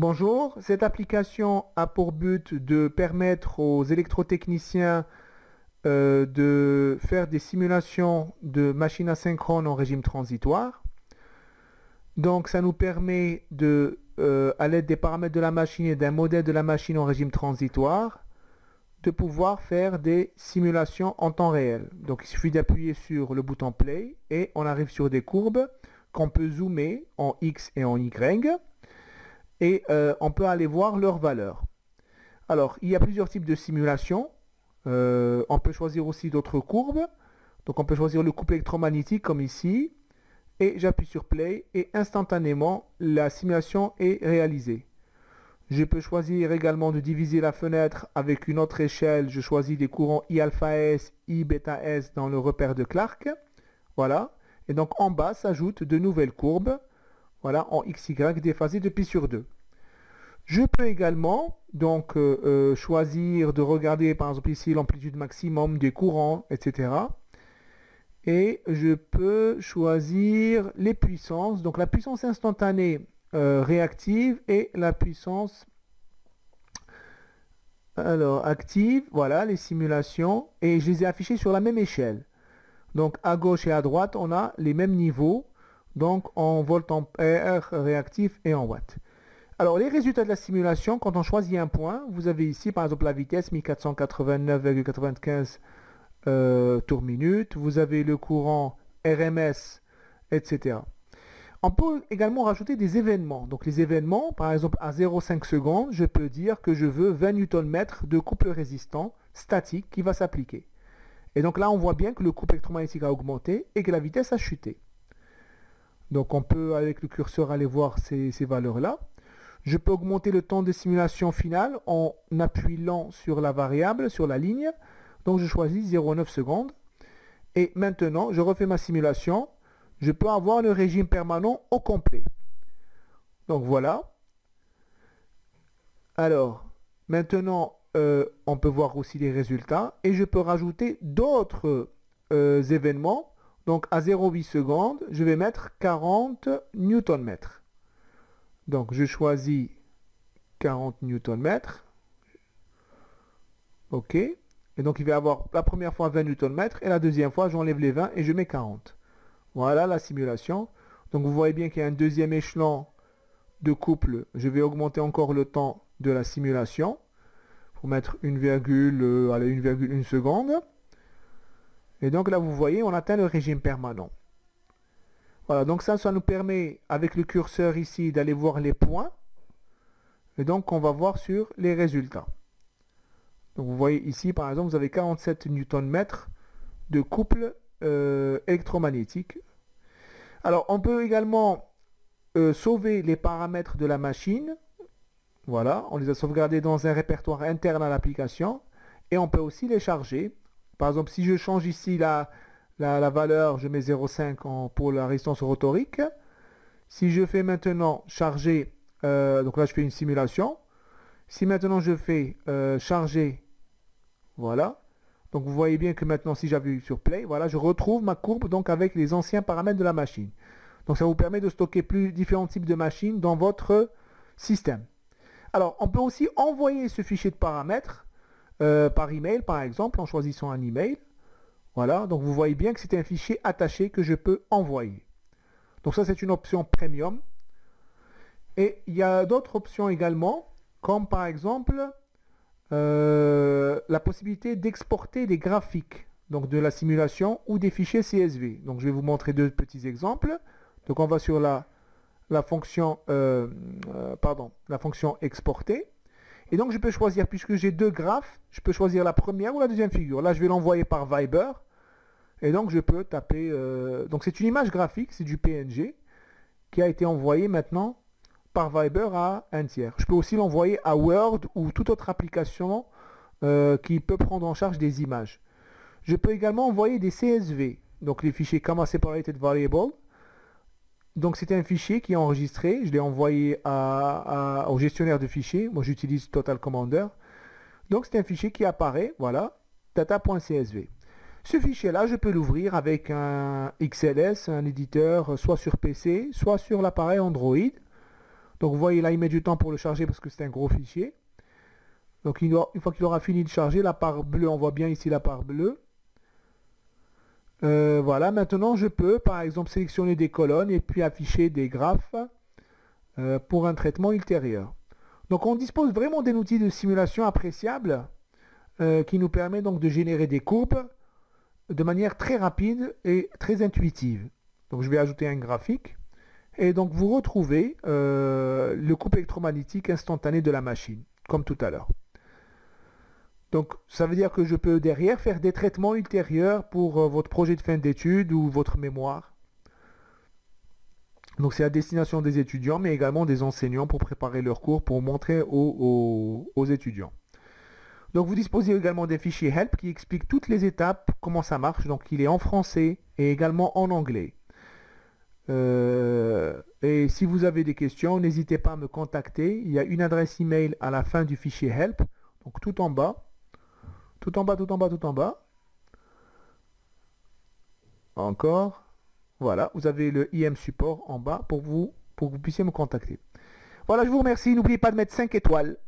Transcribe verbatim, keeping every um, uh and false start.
Bonjour, cette application a pour but de permettre aux électrotechniciens euh, de faire des simulations de machines asynchrones en régime transitoire. Donc ça nous permet de, euh, à l'aide des paramètres de la machine et d'un modèle de la machine en régime transitoire, de pouvoir faire des simulations en temps réel. Donc il suffit d'appuyer sur le bouton play et on arrive sur des courbes qu'on peut zoomer en X et en Y et euh, on peut aller voir leurs valeurs. Alors il y a plusieurs types de simulations, euh, on peut choisir aussi d'autres courbes, donc on peut choisir le couple électromagnétique comme ici et j'appuie sur play et instantanément la simulation est réalisée. Je peux choisir également de diviser la fenêtre avec une autre échelle. Je choisis des courants I alpha S, I bêta S dans le repère de Clark. Voilà. Et donc en bas s'ajoutent de nouvelles courbes. Voilà, en X Y déphasées de pi sur deux. Je peux également donc euh, euh, choisir de regarder par exemple ici l'amplitude maximum des courants, et cetera. Et je peux choisir les puissances. Donc la puissance instantanée Euh, réactive et la puissance alors active. Voilà les simulations et je les ai affichées sur la même échelle, donc à gauche et à droite on a les mêmes niveaux, donc en volt ampère réactif et en watts. Alors les résultats de la simulation, quand on choisit un point, vous avez ici par exemple la vitesse mille quatre cent quatre-vingt-neuf virgule quatre-vingt-quinze euh, tours minute, vous avez le courant R M S, etc. On peut également rajouter des événements. Donc les événements, par exemple à zéro virgule cinq secondes, je peux dire que je veux vingt newton mètres de couple résistant statique qui va s'appliquer. Et donc là on voit bien que le couple électromagnétique a augmenté et que la vitesse a chuté. Donc on peut avec le curseur aller voir ces, ces valeurs-là. Je peux augmenter le temps de simulation finale en appuyant sur la variable, sur la ligne. Donc je choisis zéro virgule neuf secondes. Et maintenant je refais ma simulation. Je peux avoir le régime permanent au complet. Donc voilà. Alors, maintenant, euh, on peut voir aussi les résultats. Et je peux rajouter d'autres euh, événements. Donc à zéro virgule huit secondes, je vais mettre quarante newton mètres. Donc je choisis quarante newton mètres. OK. Et donc il va y avoir la première fois vingt newton mètres. Et la deuxième fois, j'enlève les vingt et je mets quarante. Voilà la simulation. Donc vous voyez bien qu'il y a un deuxième échelon de couple. Je vais augmenter encore le temps de la simulation pour mettre une virgule un seconde. Et donc là vous voyez, on atteint le régime permanent. Voilà, donc ça, ça nous permet avec le curseur ici d'aller voir les points. Et donc on va voir sur les résultats. Donc vous voyez ici par exemple, vous avez quarante-sept newton mètres de couple Euh, électromagnétique. Alors on peut également euh, sauver les paramètres de la machine. Voilà, on les a sauvegardés dans un répertoire interne à l'application et on peut aussi les charger. Par exemple si je change ici la, la, la valeur, je mets zéro virgule cinq pour la résistance rotorique. Si je fais maintenant charger, euh, donc là je fais une simulation. Si maintenant je fais euh, charger, voilà. Donc vous voyez bien que maintenant si j'appuie sur play, voilà, je retrouve ma courbe donc avec les anciens paramètres de la machine. Donc ça vous permet de stocker plus différents types de machines dans votre système. Alors on peut aussi envoyer ce fichier de paramètres euh, par email par exemple en choisissant un email. Voilà, donc vous voyez bien que c'est un fichier attaché que je peux envoyer. Donc ça c'est une option premium. Et il y a d'autres options également, comme par exemple Euh, la possibilité d'exporter des graphiques, donc de la simulation ou des fichiers C S V. Donc je vais vous montrer deux petits exemples. Donc on va sur la, la fonction euh, euh, pardon, la fonction exporter. Et donc je peux choisir, puisque j'ai deux graphes, je peux choisir la première ou la deuxième figure. Là je vais l'envoyer par Viber. Et donc je peux taper euh, donc c'est une image graphique, c'est du P N G qui a été envoyé maintenant par Viber à un tiers. Je peux aussi l'envoyer à Word ou toute autre application euh, qui peut prendre en charge des images. Je peux également envoyer des C S V, donc les fichiers comma separated variable. Donc c'est un fichier qui est enregistré, je l'ai envoyé à, à, au gestionnaire de fichiers, moi j'utilise Total Commander. Donc c'est un fichier qui apparaît, voilà, data point C S V. Ce fichier-là, je peux l'ouvrir avec un X L S, un éditeur, soit sur P C, soit sur l'appareil Android. Donc vous voyez là, il met du temps pour le charger parce que c'est un gros fichier. Donc il doit, une fois qu'il aura fini de charger, la barre bleue, on voit bien ici la barre bleue. Euh, voilà, maintenant je peux par exemple sélectionner des colonnes et puis afficher des graphes euh, pour un traitement ultérieur. Donc on dispose vraiment d'un outil de simulation appréciable euh, qui nous permet donc de générer des courbes de manière très rapide et très intuitive. Donc je vais ajouter un graphique et donc vous retrouvez euh, le couple électromagnétique instantané de la machine, comme tout à l'heure. Donc ça veut dire que je peux derrière faire des traitements ultérieurs pour euh, votre projet de fin d'études ou votre mémoire. Donc c'est à destination des étudiants mais également des enseignants pour préparer leurs cours, pour montrer aux, aux, aux étudiants. Donc vous disposez également des fichiers help qui expliquent toutes les étapes, comment ça marche. Donc il est en français et également en anglais. Euh, et si vous avez des questions, n'hésitez pas à me contacter. Il y a une adresse email à la fin du fichier help, donc tout en bas. Tout en bas, tout en bas, tout en bas. Encore. Voilà, vous avez le I M support en bas pour, vous, pour que vous puissiez me contacter. Voilà, je vous remercie. N'oubliez pas de mettre cinq étoiles.